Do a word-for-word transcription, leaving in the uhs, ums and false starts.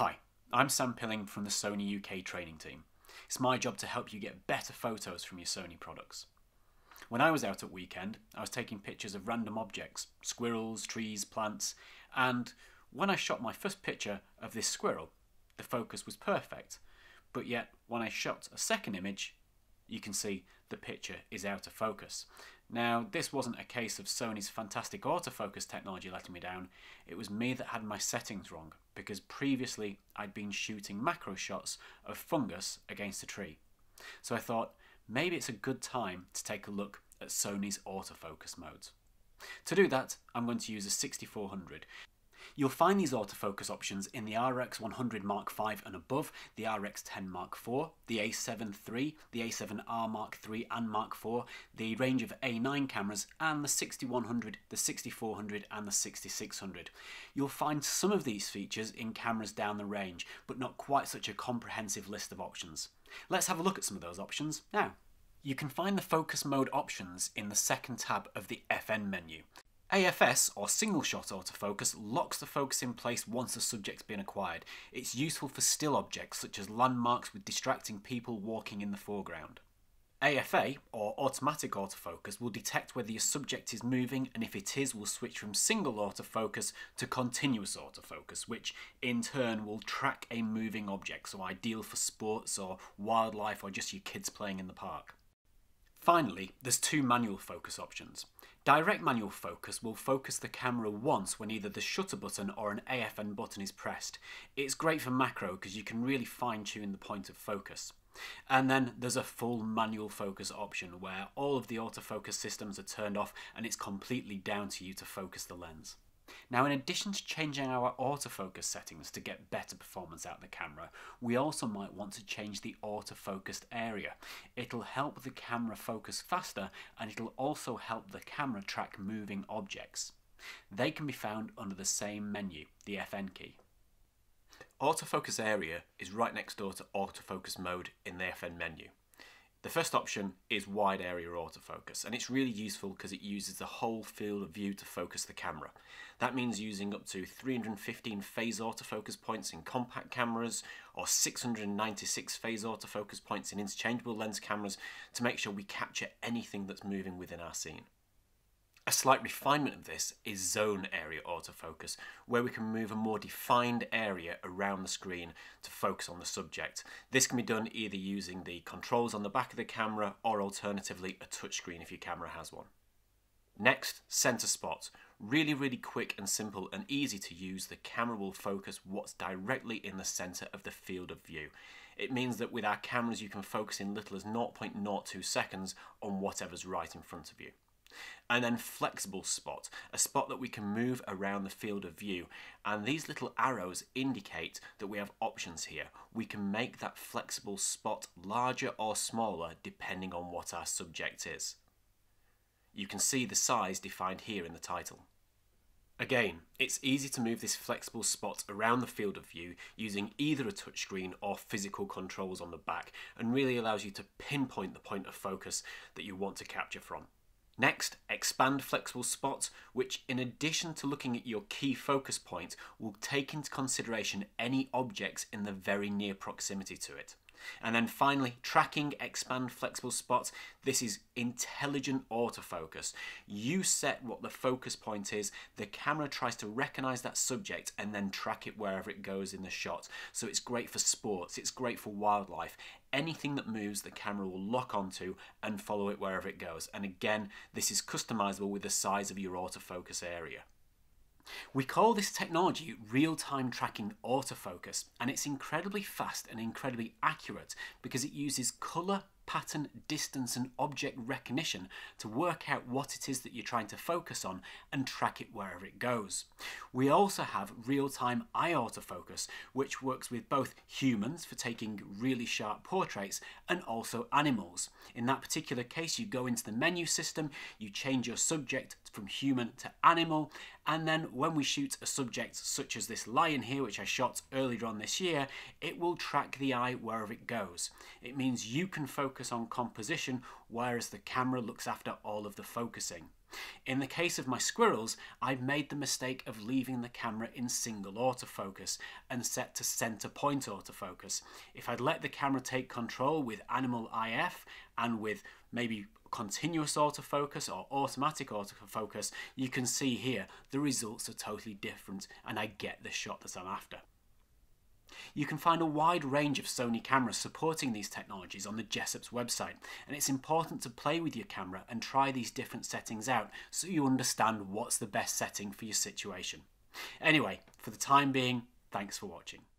Hi, I'm Sam Pilling from the Sony U K training team. It's my job to help you get better photos from your Sony products. When I was out at weekend, I was taking pictures of random objects, squirrels, trees, plants, and when I shot my first picture of this squirrel, the focus was perfect, but yet when I shot a second image, you can see the picture is out of focus. Now, this wasn't a case of Sony's fantastic autofocus technology letting me down, it was me that had my settings wrong, because previously I'd been shooting macro shots of fungus against a tree. So I thought, maybe it's a good time to take a look at Sony's autofocus modes. To do that, I'm going to use a sixty-four hundred. You'll find these autofocus options in the R X one hundred Mark five and above, the R X ten Mark four, the A seven three, the A seven R Mark three and Mark four, the range of A nine cameras, and the sixty-one hundred, the sixty-four hundred and the sixty-six hundred. You'll find some of these features in cameras down the range, but not quite such a comprehensive list of options. Let's have a look at some of those options now. You can find the focus mode options in the second tab of the F N menu. A F S, or single shot autofocus, locks the focus in place once the subject's been acquired. It's useful for still objects such as landmarks with distracting people walking in the foreground. A F A, or automatic autofocus, will detect whether your subject is moving, and if it is, will switch from single autofocus to continuous autofocus, which in turn will track a moving object, so ideal for sports or wildlife or just your kids playing in the park. Finally, there's two manual focus options. Direct manual focus will focus the camera once when either the shutter button or an A F N button is pressed. It's great for macro because you can really fine-tune the point of focus. And then there's a full manual focus option where all of the autofocus systems are turned off and it's completely down to you to focus the lens. Now, in addition to changing our autofocus settings to get better performance out of the camera, we also might want to change the autofocused area. It'll help the camera focus faster, and it'll also help the camera track moving objects. They can be found under the same menu, the F N key. Autofocus area is right next door to autofocus mode in the F N menu. The first option is wide area autofocus, and it's really useful because it uses the whole field of view to focus the camera. That means using up to three hundred fifteen phase autofocus points in compact cameras or six hundred ninety-six phase autofocus points in interchangeable lens cameras to make sure we capture anything that's moving within our scene. A slight refinement of this is zone area autofocus, where we can move a more defined area around the screen to focus on the subject. This can be done either using the controls on the back of the camera or alternatively a touchscreen if your camera has one. Next, center spot. Really, really quick and simple and easy to use, the camera will focus what's directly in the center of the field of view. It means that with our cameras you can focus in little as zero point zero two seconds on whatever's right in front of you. And then flexible spot, a spot that we can move around the field of view, and these little arrows indicate that we have options here. We can make that flexible spot larger or smaller depending on what our subject is. You can see the size defined here in the title. Again, it's easy to move this flexible spot around the field of view using either a touchscreen or physical controls on the back, and really allows you to pinpoint the point of focus that you want to capture from. Next, expand flexible spots, which in addition to looking at your key focus point, will take into consideration any objects in the very near proximity to it. And then finally, tracking expand flexible spots. This is intelligent autofocus. You set what the focus point is, the camera tries to recognize that subject and then track it wherever it goes in the shot. So it's great for sports, it's great for wildlife. Anything that moves, the camera will lock onto and follow it wherever it goes. And again, this is customizable with the size of your autofocus area. We call this technology real-time tracking autofocus, and it's incredibly fast and incredibly accurate because it uses colour, pattern, distance and object recognition to work out what it is that you're trying to focus on and track it wherever it goes. We also have real-time eye autofocus, which works with both humans for taking really sharp portraits and also animals. In that particular case, you go into the menu system, you change your subject from human to animal, and then when we shoot a subject such as this lion here, which I shot earlier on this year, it will track the eye wherever it goes. It means you can focus on composition, whereas the camera looks after all of the focusing. In the case of my squirrels, I made the mistake of leaving the camera in single autofocus and set to center point autofocus. If I'd let the camera take control with animal I F and with maybe continuous autofocus or automatic autofocus, you can see here the results are totally different and I get the shot that I'm after. You can find a wide range of Sony cameras supporting these technologies on the Jessops website, and it's important to play with your camera and try these different settings out so you understand what's the best setting for your situation. Anyway, for the time being, thanks for watching.